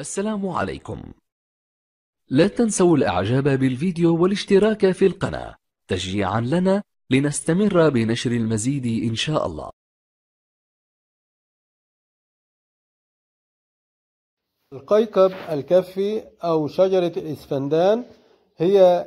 السلام عليكم. لا تنسوا الاعجاب بالفيديو والاشتراك في القناة تشجيعا لنا لنستمر بنشر المزيد إن شاء الله. القيقب الكفي أو شجرة الإسفندان هي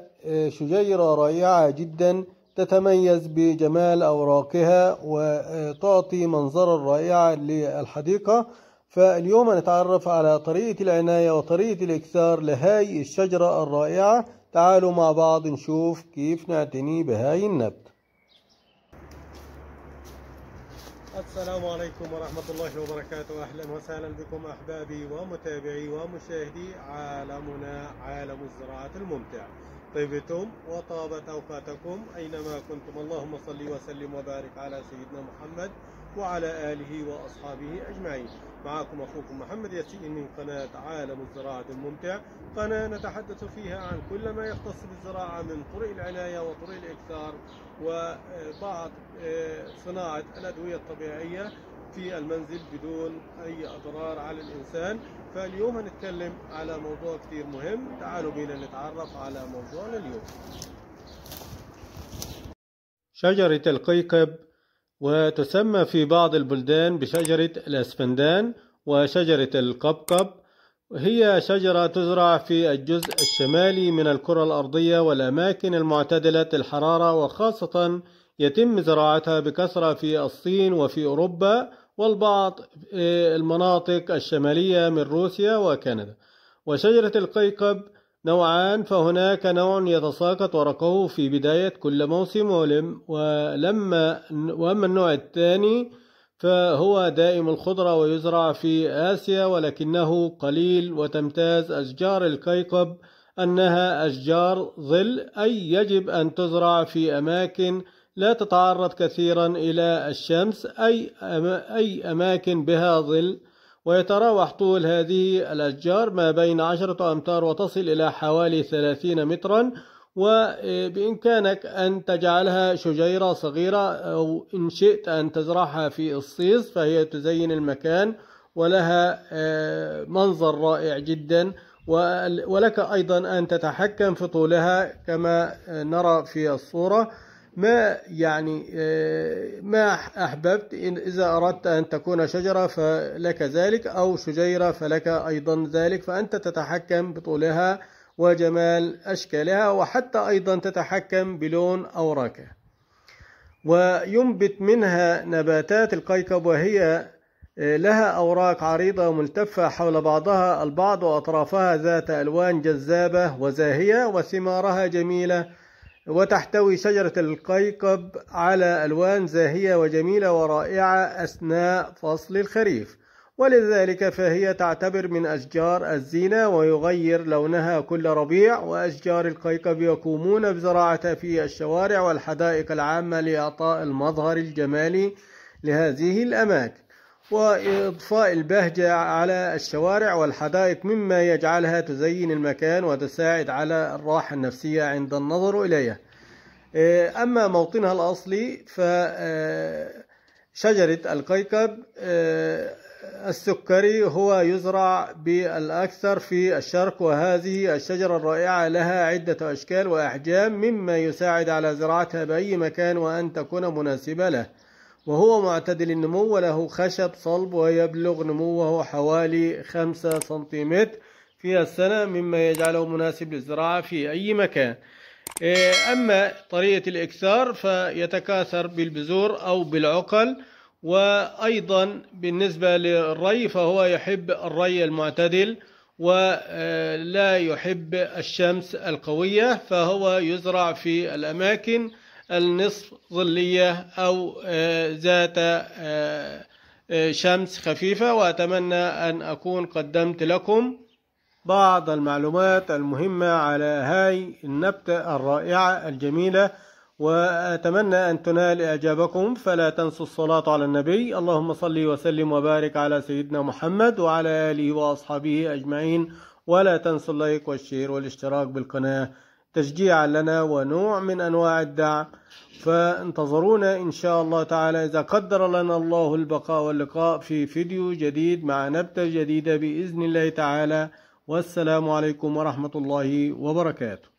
شجيرة رائعة جدا تتميز بجمال أوراقها وتعطي منظرا رائعا للحديقة. فاليوم هنتعرف على طريقة العناية وطريقة الإكثار لهاي الشجرة الرائعة. تعالوا مع بعض نشوف كيف نعتني بهاي النبتة. السلام عليكم ورحمة الله وبركاته. أهلا وسهلا بكم أحبابي ومتابعي ومشاهدي عالمنا عالم الزراعة الممتع. طيبتم وطابت أوقاتكم أينما كنتم. اللهم صل وسلم وبارك على سيدنا محمد وعلى آله وأصحابه أجمعين. معكم أخوكم محمد ياسين من قناة عالم الزراعة الممتع، قناة نتحدث فيها عن كل ما يختص بالزراعة من طرق العناية وطرق الإكثار وبعض صناعة الأدوية الطبيعية في المنزل بدون أي أضرار على الإنسان. فاليوم هنتكلم على موضوع كتير مهم. تعالوا بينا نتعرف على موضوعنا اليوم. شجرة القيقب، وتسمى في بعض البلدان بشجرة الأسفندان وشجرة القبقب، هي شجرة تزرع في الجزء الشمالي من الكرة الأرضية والأماكن المعتدلة الحرارة، وخاصة يتم زراعتها بكثرة في الصين وفي أوروبا والبعض المناطق الشمالية من روسيا وكندا. وشجرة القيقب نوعان، فهناك نوع يتساقط ورقه في بداية كل موسم، وأما النوع الثاني فهو دائم الخضرة ويزرع في آسيا، ولكنه قليل. وتمتاز أشجار القيقب أنها أشجار ظل، أي يجب أن تزرع في أماكن لا تتعرض كثيرا إلى الشمس، أي أماكن بها ظل. ويتراوح طول هذه الأشجار ما بين 10 أمتار وتصل إلى حوالي 30 مترا. وبإمكانك أن تجعلها شجيرة صغيرة، أو إن شئت أن تزرعها في الصيف فهي تزين المكان ولها منظر رائع جدا، ولك أيضا أن تتحكم في طولها كما نرى في الصورة. ما أحببت، إذا أردت أن تكون شجرة فلك ذلك، أو شجيرة فلك أيضا ذلك، فأنت تتحكم بطولها وجمال أشكالها، وحتى أيضا تتحكم بلون أوراقها. وينبت منها نباتات القيقب، وهي لها أوراق عريضة ملتفة حول بعضها البعض وأطرافها ذات ألوان جذابة وزاهية، وثمارها جميلة. وتحتوي شجرة القيقب على ألوان زاهية وجميلة ورائعة أثناء فصل الخريف، ولذلك فهي تعتبر من أشجار الزينة ويغير لونها كل ربيع. وأشجار القيقب يقومون بزراعتها في الشوارع والحدائق العامة لإعطاء المظهر الجمالي لهذه الأماكن وإضفاء البهجة على الشوارع والحدائق، مما يجعلها تزين المكان وتساعد على الراحة النفسية عند النظر إليها. أما موطنها الأصلي فشجرة القيقب السكري هو يزرع بالأكثر في الشرق، وهذه الشجرة الرائعة لها عدة أشكال وأحجام، مما يساعد على زراعتها بأي مكان وأن تكون مناسبة له. وهو معتدل النمو وله خشب صلب، ويبلغ نموه حوالي 5 سنتيمتر في السنة، مما يجعله مناسب للزراعة في أي مكان. أما طريقة الإكثار فيتكاثر بالبذور أو بالعقل. وأيضا بالنسبة للري فهو يحب الري المعتدل ولا يحب الشمس القوية، فهو يزرع في الأماكن النصف ظلية أو ذات شمس خفيفة. وأتمنى أن أكون قدمت لكم بعض المعلومات المهمة على هاي النبتة الرائعة الجميلة، وأتمنى أن تنال إعجابكم. فلا تنسوا الصلاة على النبي، اللهم صل وسلم وبارك على سيدنا محمد وعلى آله وأصحابه أجمعين. ولا تنسوا اللايك والشير والاشتراك بالقناة تشجيعا لنا ونوع من أنواع الدعم، فانتظرونا إن شاء الله تعالى إذا قدر لنا الله البقاء واللقاء في فيديو جديد مع نبتة جديدة بإذن الله تعالى. والسلام عليكم ورحمة الله وبركاته.